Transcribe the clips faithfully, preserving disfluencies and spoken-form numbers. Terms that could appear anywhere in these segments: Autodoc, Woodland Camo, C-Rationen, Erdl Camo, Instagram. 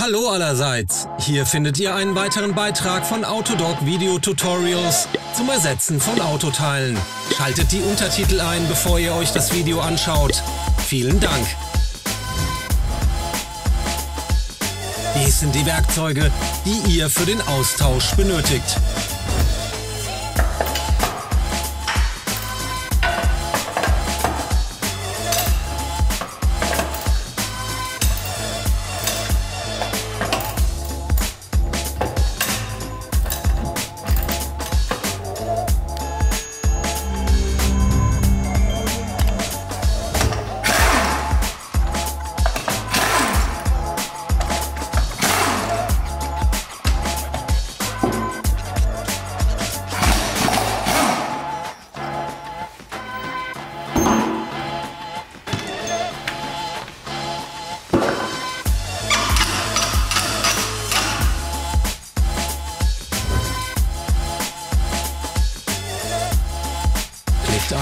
Hallo allerseits! Hier findet ihr einen weiteren Beitrag von Autodoc Video-Tutorials zum Ersetzen von Autoteilen. Schaltet die Untertitel ein, bevor ihr euch das Video anschaut. Vielen Dank! Dies sind die Werkzeuge, die ihr für den Austausch benötigt.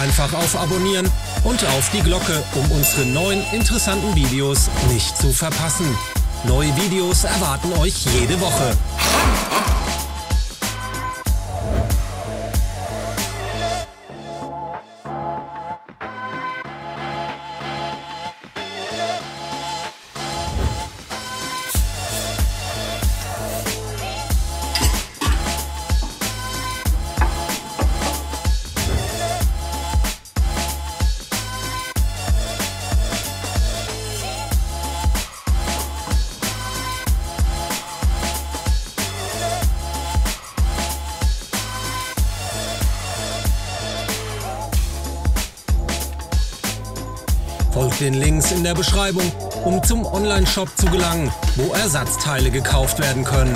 Einfach auf Abonnieren und auf die Glocke, um unsere neuen interessanten Videos nicht zu verpassen. Neue Videos erwarten euch jede Woche. Folgt den Links in der Beschreibung, um zum Online-Shop zu gelangen, wo Ersatzteile gekauft werden können.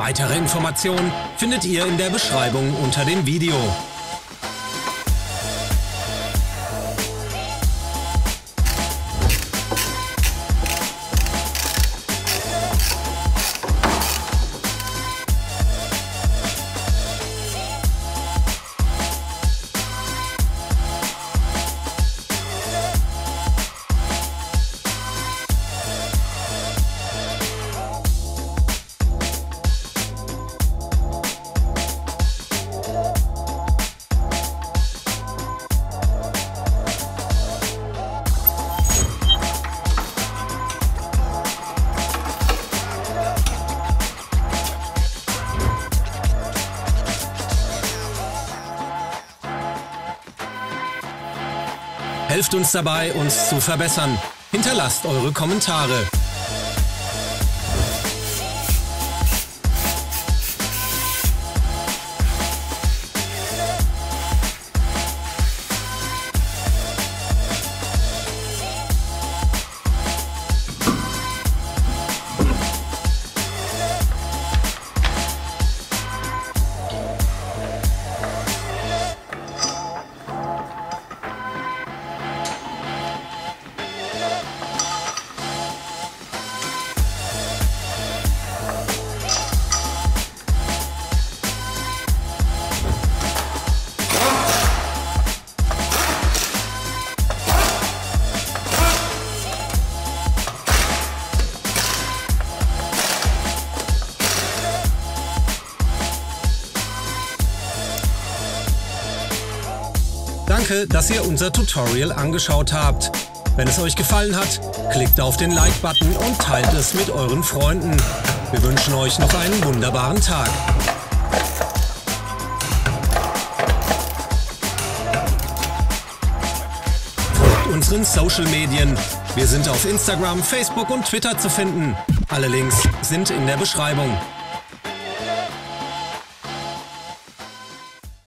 Weitere Informationen findet ihr in der Beschreibung unter dem Video. Helft uns dabei, uns zu verbessern. Hinterlasst eure Kommentare. Danke, dass ihr unser Tutorial angeschaut habt. Wenn es euch gefallen hat, klickt auf den Like-Button und teilt es mit euren Freunden. Wir wünschen euch noch einen wunderbaren Tag. Folgt unseren Social-Medien. Wir sind auf Instagram, Facebook und Twitter zu finden. Alle Links sind in der Beschreibung.